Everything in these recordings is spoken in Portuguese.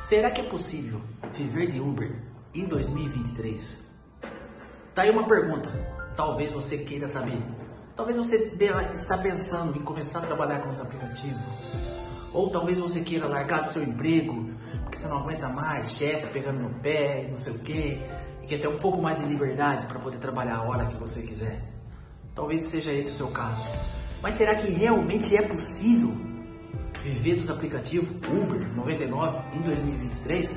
Será que é possível viver de Uber em 2023? Tá aí uma pergunta, talvez você queira saber. Talvez você está pensando em começar a trabalhar com os aplicativos. Ou talvez você queira largar do seu emprego, porque você não aguenta mais, chefe pegando no pé, não sei o quê. E quer ter um pouco mais de liberdade para poder trabalhar a hora que você quiser. Talvez seja esse o seu caso. Mas será que realmente é possível viver dos aplicativos Uber 99 em 2023?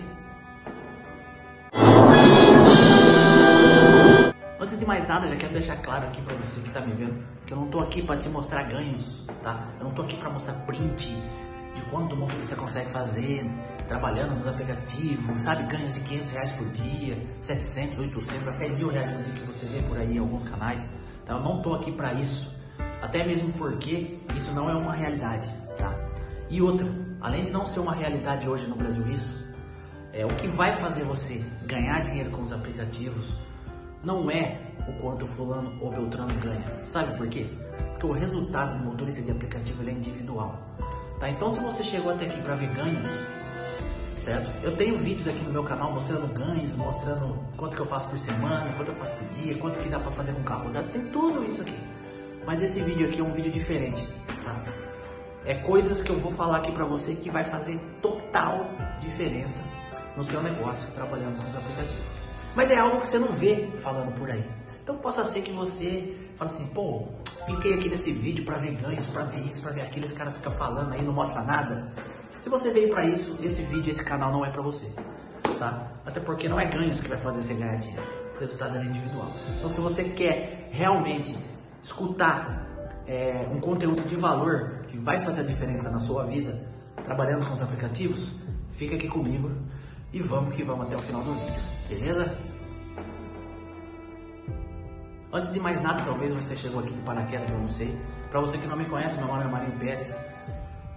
Antes de mais nada, já quero deixar claro aqui para você que está me vendo que eu não tô aqui para te mostrar ganhos, tá? Eu não tô aqui para mostrar print de quanto motorista consegue fazer trabalhando nos aplicativos, sabe? Ganhos de 500 reais por dia, 700, 800, até 1000 reais por dia que você vê por aí em alguns canais, tá? Eu não tô aqui para isso, até mesmo porque isso não é uma realidade, tá? E outra, além de não ser uma realidade hoje no Brasil isso, é o que vai fazer você ganhar dinheiro com os aplicativos não é o quanto fulano ou beltrano ganha. Sabe por quê? Porque o resultado do motorista de aplicativo ele é individual. Tá? Então se você chegou até aqui para ver ganhos, certo? Eu tenho vídeos aqui no meu canal mostrando ganhos, mostrando quanto que eu faço por semana, quanto eu faço por dia, quanto que dá para fazer com carro rodado, tem tudo isso aqui. Mas esse vídeo aqui é um vídeo diferente, tá? É coisas que eu vou falar aqui para você que vai fazer total diferença no seu negócio trabalhando com os aplicativos. Mas é algo que você não vê falando por aí. Então possa ser que você fale assim, pô, cliquei aqui nesse vídeo para ver ganhos, para ver isso, para ver aquilo, esse cara fica falando aí, não mostra nada. Se você veio para isso, esse vídeo, esse canal não é para você, tá? Até porque não é ganhos que vai fazer você ganhar dinheiro, o resultado é individual. Então se você quer realmente escutar um conteúdo de valor que vai fazer a diferença na sua vida, trabalhando com os aplicativos, fica aqui comigo e vamos que vamos até o final do vídeo. Beleza? Antes de mais nada, talvez você chegou aqui de paraquedas, eu não sei. Para você que não me conhece, meu nome é Marinho Perez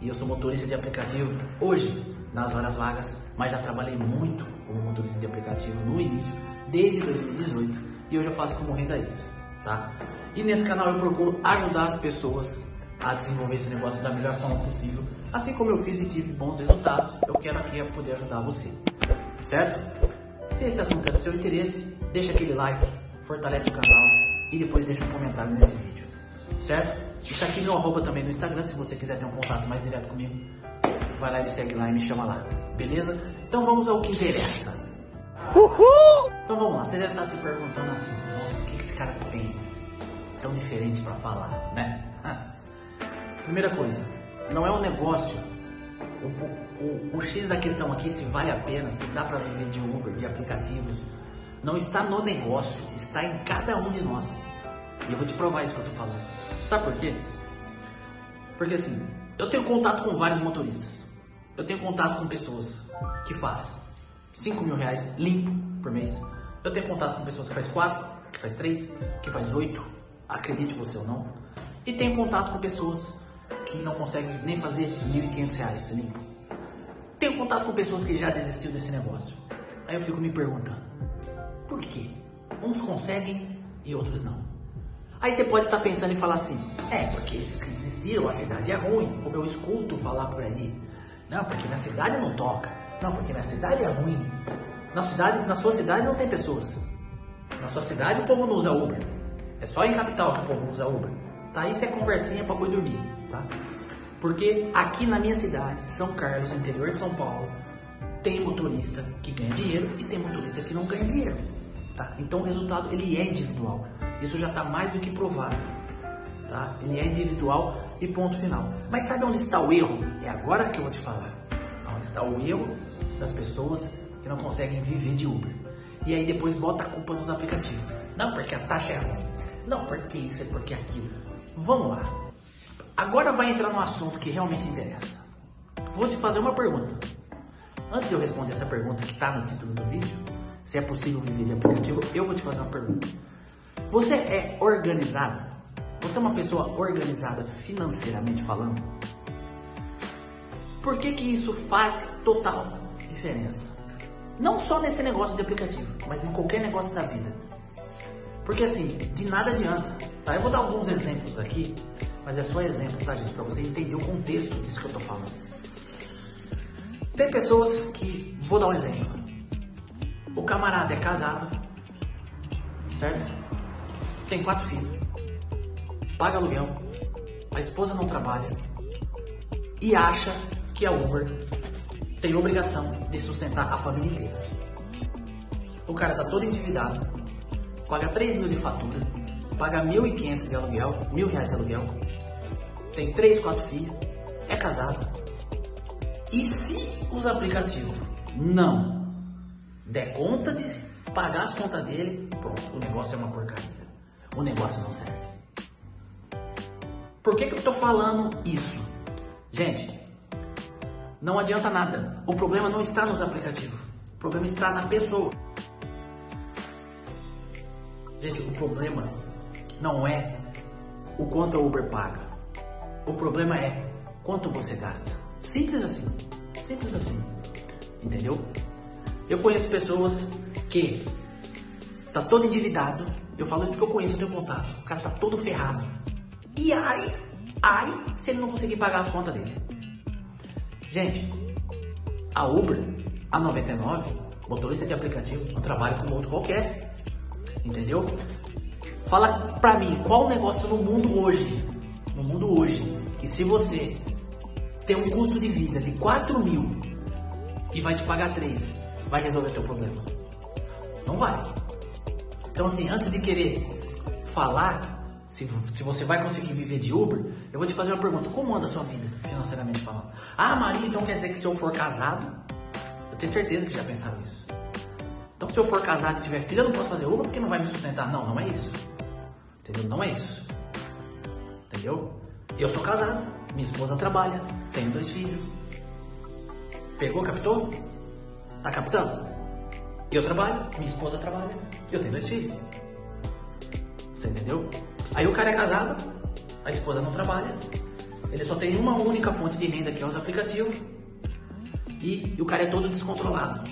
e eu sou motorista de aplicativo hoje, nas horas vagas, mas já trabalhei muito como motorista de aplicativo no início, desde 2018, e hoje eu faço como renda extra, tá? E nesse canal eu procuro ajudar as pessoas a desenvolver esse negócio da melhor forma possível, assim como eu fiz e tive bons resultados, eu quero aqui poder ajudar você, certo? Se esse assunto é do seu interesse, deixa aquele like, fortalece o canal e depois deixa um comentário nesse vídeo, certo? Está aqui meu arroba também no Instagram, se você quiser ter um contato mais direto comigo, vai lá e me segue lá e me chama lá, beleza? Então vamos ao que interessa. Uhul! Então vamos lá, você deve estar se perguntando assim, nossa, o que esse cara tem tão diferente para falar, né? Primeira coisa, não é um negócio... O X da questão aqui, se vale a pena, se dá para viver de Uber, de aplicativos, não está no negócio, está em cada um de nós. E eu vou te provar isso que eu tô falando. Sabe por quê? Porque assim, eu tenho contato com vários motoristas. Eu tenho contato com pessoas que fazem 5 mil reais limpo por mês. Eu tenho contato com pessoas que faz 4, que faz 3, que faz 8, acredite você ou não. E tenho contato com pessoas que não consegue nem fazer 1.500 reais limpo. Tenho contato com pessoas que já desistiu desse negócio. Aí eu fico me perguntando, por quê? Uns conseguem e outros não. Aí você pode estar pensando e falar assim, porque esses que desistiram, a cidade é ruim, como eu escuto falar por aí. Não, porque minha cidade não toca. Não, porque minha cidade é ruim. Na sua cidade não tem pessoas. Na sua cidade o povo não usa Uber. É só em capital que o povo usa Uber. Tá, isso é conversinha pra boi dormir, tá? Porque aqui na minha cidade, São Carlos, interior de São Paulo, tem motorista que ganha dinheiro e tem motorista que não ganha dinheiro, tá? Então o resultado, ele é individual. Isso já tá mais do que provado, tá? Ele é individual e ponto final. Mas sabe onde está o erro? É agora que eu vou te falar. Onde está o erro das pessoas que não conseguem viver de Uber. E aí depois bota a culpa nos aplicativos. Não, porque a taxa é ruim. Não, porque isso, é porque aquilo... Vamos lá, agora vai entrar no assunto que realmente interessa. Vou te fazer uma pergunta. Antes de eu responder essa pergunta que está no título do vídeo, se é possível viver de aplicativo, eu vou te fazer uma pergunta. Você é organizada? Você é uma pessoa organizada financeiramente falando? Por que que isso faz total diferença? Não só nesse negócio de aplicativo, mas em qualquer negócio da vida. Porque assim, de nada adianta, tá? Eu vou dar alguns exemplos aqui, mas é só exemplo, tá gente? Pra você entender o contexto disso que eu tô falando. Tem pessoas que, vou dar um exemplo, o camarada é casado, certo? Tem 4 filhos, paga aluguel, a esposa não trabalha e acha que a Uber tem a obrigação de sustentar a família inteira. O cara tá todo endividado, paga 3 mil de fatura, paga 1.500 de aluguel, R$1.000 de aluguel, tem 3, 4 filhos, é casado. E se os aplicativos não der conta de pagar as contas dele, pronto, o negócio é uma porcaria, o negócio não serve. Por que eu tô falando isso? Gente, não adianta nada, o problema não está nos aplicativos, o problema está na pessoa. Gente, o problema não é o quanto a Uber paga, o problema é quanto você gasta. Simples assim, entendeu? Eu conheço pessoas que tá todo endividado, eu falo isso porque eu conheço, eu tenho contato, o cara tá todo ferrado. E ai, se ele não conseguir pagar as contas dele. Gente, a Uber, a 99, motorista de aplicativo, não trabalha como outro qualquer, entendeu? Fala pra mim, qual o negócio no mundo hoje, que se você tem um custo de vida de 4 mil e vai te pagar 3, vai resolver teu problema? Não vai. Então assim, antes de querer falar se você vai conseguir viver de Uber, eu vou te fazer uma pergunta: como anda a sua vida financeiramente falando? Ah, Marinho, então quer dizer que se eu for casado? Eu tenho certeza que já pensaram isso. Então se eu for casado e tiver filho, eu não posso fazer Uber porque não vai me sustentar. Não, não é isso. Entendeu? Não é isso. Entendeu? Eu sou casado, minha esposa trabalha, tenho 2 filhos. Pegou, captou? Tá captando? Eu trabalho, minha esposa trabalha, eu tenho 2 filhos. Você entendeu? Aí o cara é casado, a esposa não trabalha, ele só tem uma única fonte de renda, que é os aplicativos, e o cara é todo descontrolado.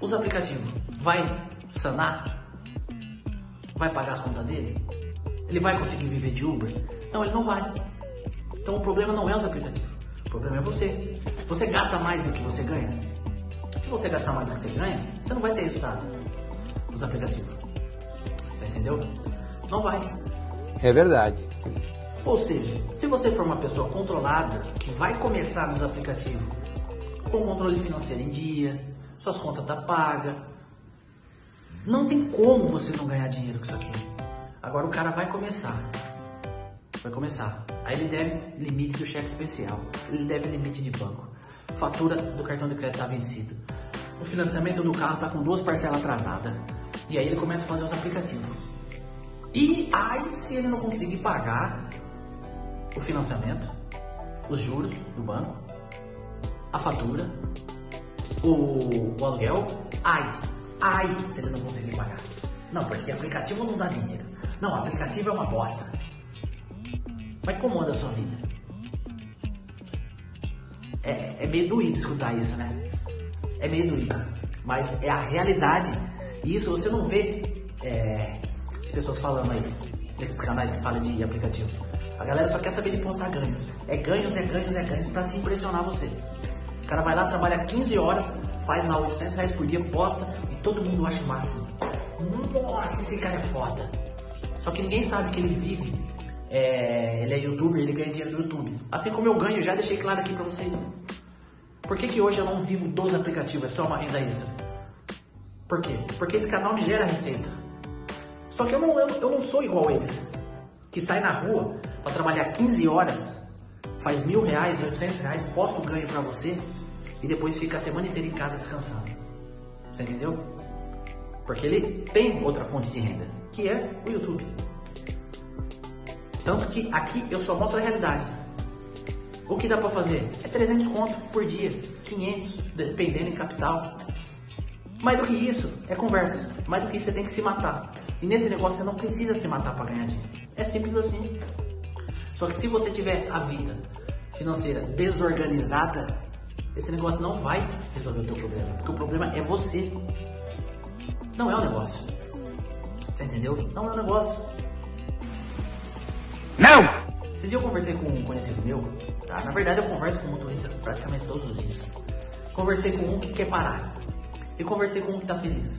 Os aplicativos vai sanar? Vai pagar as contas dele? Ele vai conseguir viver de Uber? Não, ele não vai. Então o problema não é os aplicativos, o problema é você. Você gasta mais do que você ganha? Se você gastar mais do que você ganha, você não vai ter resultado nos aplicativos. Você entendeu? Não vai. É verdade. Ou seja, se você for uma pessoa controlada, que vai começar nos aplicativos com o controle financeiro em dia, suas contas tá pagas, não tem como você não ganhar dinheiro com isso aqui. Agora o cara vai começar. Aí ele deve limite do cheque especial, ele deve limite de banco, fatura do cartão de crédito está vencido, o financiamento do carro está com 2 parcelas atrasadas, e aí ele começa a fazer os aplicativos. E aí se ele não conseguir pagar o financiamento, os juros do banco, a fatura, o aluguel, aí se ele não conseguir pagar. Não, porque aplicativo não dá dinheiro. Não, aplicativo é uma bosta. Mas como anda a sua vida? É meio doído escutar isso, né? É meio doído, mas é a realidade. E isso você não vê as pessoas falando aí, nesses canais que falam de aplicativo. A galera só quer saber de postar ganhos. É ganhos pra se impressionar você. O cara vai lá, trabalha 15 horas, faz lá R$800 por dia, posta e todo mundo acha o máximo. Nossa, esse cara é foda. Só que ninguém sabe que ele vive. Ele é youtuber, ele ganha dinheiro do YouTube. Assim como eu ganho, já deixei claro aqui pra vocês. Por que que hoje eu não vivo dos aplicativos? É só uma renda extra. Por quê? Porque esse canal me gera receita. Só que eu não sou igual a eles, que sai na rua pra trabalhar 15 horas, faz R$1.000, R$800, posta o ganho pra você e depois fica a semana inteira em casa descansando. Você entendeu? Porque ele tem outra fonte de renda, que é o YouTube. Tanto que aqui eu só mostro a realidade. O que dá pra fazer? É 300 conto por dia, 500, dependendo em capital. Mais do que isso, é conversa. Mais do que isso, você tem que se matar. E nesse negócio, você não precisa se matar pra ganhar dinheiro. É simples assim. Só que se você tiver a vida financeira desorganizada, esse negócio não vai resolver o teu problema. Porque o problema é você. Não é o negócio. Você entendeu? Não é o negócio. Não! Esses dias eu conversei com um conhecido meu, tá? Na verdade eu converso com um motorista praticamente todos os dias. Conversei com um que quer parar e conversei com um que tá feliz.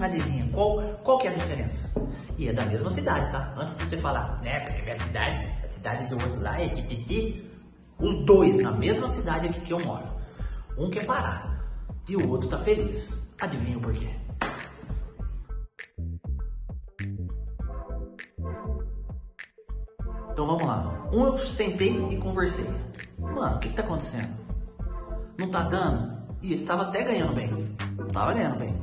Adivinha, qual que é a diferença? E é da mesma cidade, tá? Antes de você falar, né, porque minha cidade, a cidade do outro lá é de Titi. Os dois na mesma cidade aqui que eu moro. Um quer parar e o outro tá feliz. Adivinha o porquê? Então vamos lá. Um eu sentei e conversei. Mano, o que tá acontecendo? Não tá dando? E ele tava até ganhando bem. Tava ganhando bem.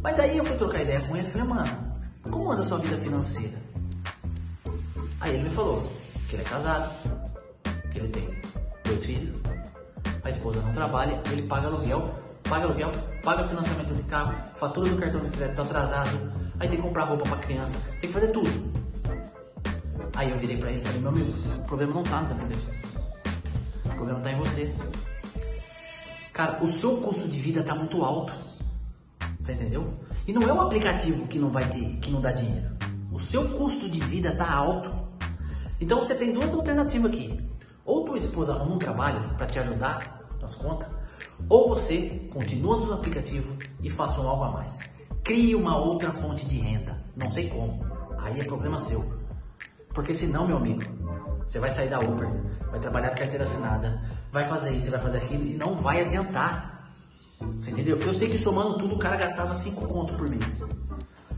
Mas aí eu fui trocar ideia com ele e falei, mano, como anda a sua vida financeira? Aí ele me falou que ele é casado, que ele tem 2 filhos, a esposa não trabalha, ele paga aluguel, paga financiamento de carro, fatura do cartão de crédito atrasado, aí tem que comprar roupa pra criança, tem que fazer tudo. Aí eu virei pra ele e falei, meu amigo, o problema não tá nos aplicativos, o problema tá em você. Cara, o seu custo de vida tá muito alto, você entendeu? E não é o aplicativo que não vai ter, que não dá dinheiro. O seu custo de vida tá alto. Então você tem 2 alternativas aqui. Ou tua esposa arruma um trabalho para te ajudar nas contas, ou você continua no aplicativo e faça um algo a mais. Crie uma outra fonte de renda. Não sei como. Aí é problema seu. Porque senão, meu amigo, você vai sair da Uber, vai trabalhar de carteira assinada, vai fazer isso, vai fazer aquilo e não vai adiantar. Você entendeu? Eu sei que somando tudo o cara gastava 5 conto por mês,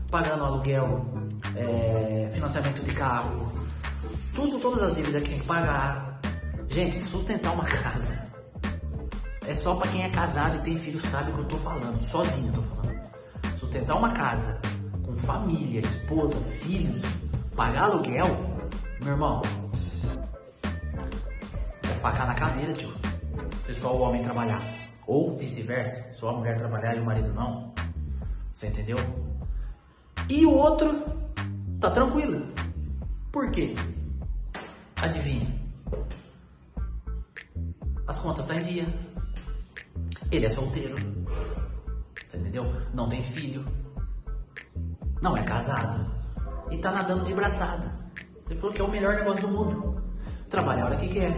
pagando aluguel, financiamento de carro, tudo, todas as dívidas que tem que pagar. Gente, sustentar uma casa é só pra quem é casado e tem filho, sabe o que eu tô falando. Sozinho eu tô falando. Sustentar uma casa com família, esposa, filhos, pagar aluguel, meu irmão, é faca na caveira, tio. Se só o homem trabalhar. Ou vice-versa, só a mulher trabalhar e o marido não. Você entendeu? E o outro tá tranquilo. Por quê? Adivinha? As contas tá em dia. Ele é solteiro. Você entendeu? Não tem filho. Não é casado. E tá nadando de braçada. Ele falou que é o melhor negócio do mundo. Trabalhar a hora que quer.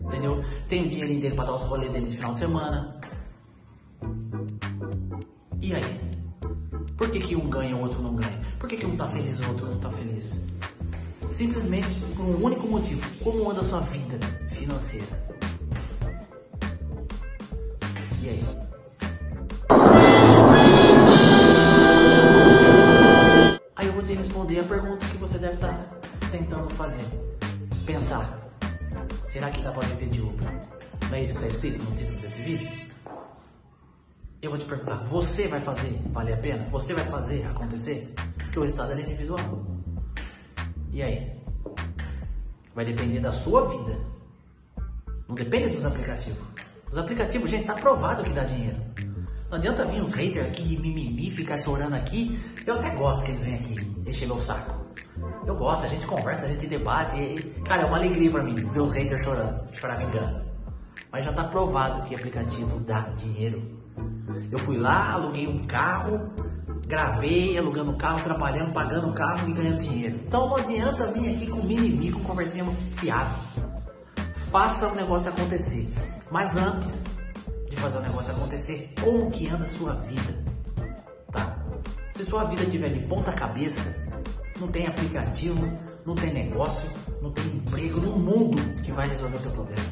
Entendeu? Tem o dinheirinho dele pra dar os rolês dele de final de semana. E aí? Por que que um ganha e o outro não ganha? Por que que um tá feliz e o outro não tá feliz? Simplesmente por um único motivo. Como anda a sua vida financeira? E aí? Aí eu vou te responder a pergunta que você deve estar tentando fazer. Pensar. Será que dá pra viver de Uber? Não é isso que tá escrito no título desse vídeo? Eu vou te perguntar, você vai fazer valer a pena? Você vai fazer acontecer? Porque o resultado é individual. E aí? Vai depender da sua vida. Não depende dos aplicativos. Os aplicativos, gente, tá provado que dá dinheiro. Não adianta vir uns haters aqui de mimimi, ficar chorando aqui. Eu até gosto que eles vêm aqui encher meu saco. Eu gosto, a gente conversa, a gente debate e, cara, é uma alegria pra mim ver os haters chorando, chorar me engano. Mas já tá provado que aplicativo dá dinheiro. Eu fui lá, aluguei um carro, gravei alugando o carro, trabalhando, pagando o carro e ganhando dinheiro. Então não adianta vir aqui com mimimi, com conversinha fiada. Faça o negócio acontecer. Mas antes de fazer o negócio acontecer, como que anda a sua vida? Tá? Se sua vida tiver de ponta cabeça, não tem aplicativo, não tem negócio, não tem emprego no mundo que vai resolver o teu problema.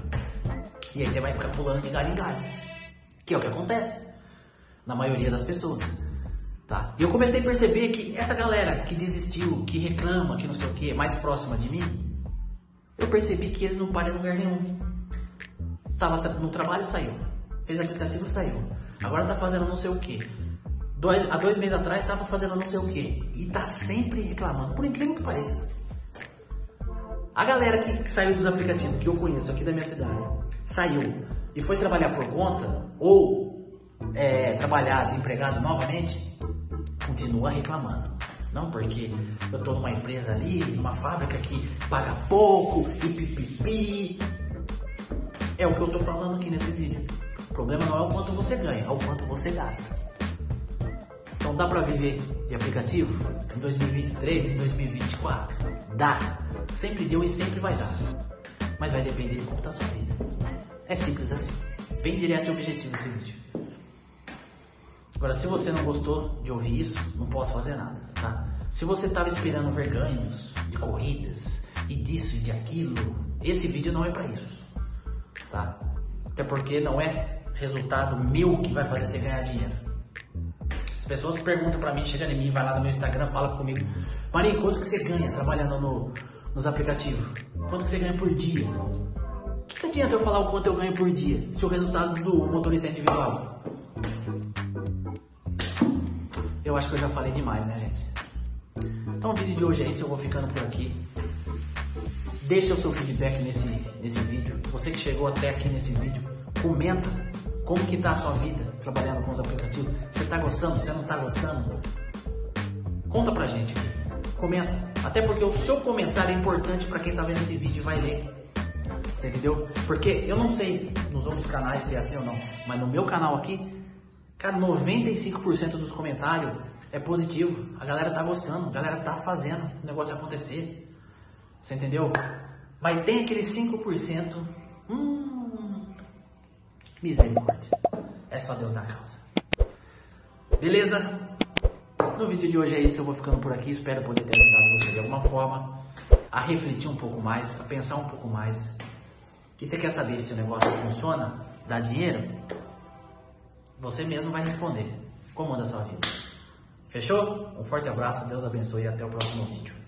E aí você vai ficar pulando de galho em galho, que é o que acontece na maioria das pessoas, tá? E eu comecei a perceber que essa galera que desistiu, que reclama, que não sei o que, mais próxima de mim, eu percebi que eles não param em lugar nenhum. Tava no trabalho, saiu. Fez aplicativo, saiu. Agora tá fazendo não sei o que. Há 2 meses atrás estava fazendo não sei o que e tá sempre reclamando, por incrível que pareça. A galera que saiu dos aplicativos que eu conheço aqui da minha cidade, saiu e foi trabalhar por conta ou trabalhar de empregado novamente, continua reclamando. Não, porque eu tô numa empresa ali, numa fábrica que paga pouco e pipipi. É o que eu tô falando aqui nesse vídeo. O problema não é o quanto você ganha, é o quanto você gasta. Então dá pra viver de aplicativo em 2023, em 2024? Dá. Sempre deu e sempre vai dar. Mas vai depender de como tá a sua vida. É simples assim. bem direto e objetivo esse vídeo. Agora, se você não gostou de ouvir isso, não posso fazer nada, tá? Se você estava esperando ver ganhos de corridas e disso e de aquilo, esse vídeo não é para isso, tá? Até porque não é resultado meu que vai fazer você ganhar dinheiro. As pessoas perguntam para mim, chega em mim, vai lá no meu Instagram, fala comigo: Marinho, quanto que você ganha trabalhando nos aplicativos? Quanto que você ganha por dia? Que adianta eu falar o quanto eu ganho por dia se o resultado do motorista é individual? Eu acho que eu já falei demais, né, gente? Então o vídeo de hoje é isso, eu vou ficando por aqui. Deixa o seu feedback nesse vídeo. Você que chegou até aqui nesse vídeo, comenta como que tá a sua vida trabalhando com os aplicativos. Você tá gostando? Você não tá gostando? Conta pra gente aqui. Comenta. Até porque o seu comentário é importante pra quem tá vendo esse vídeo e vai ler. Você entendeu? Porque eu não sei nos outros canais se é assim ou não, mas no meu canal aqui, cara, 95% dos comentários é positivo. A galera tá gostando, a galera tá fazendo o negócio acontecer. Você entendeu? Mas tem aquele 5%, misericórdia. É só Deus na causa. Beleza? No vídeo de hoje é isso, eu vou ficando por aqui. Espero poder ter ajudado você de alguma forma a refletir um pouco mais, a pensar um pouco mais. E você quer saber se o negócio funciona, dá dinheiro? Você mesmo vai responder. Como anda a sua vida? Fechou? Um forte abraço, Deus abençoe e até o próximo vídeo.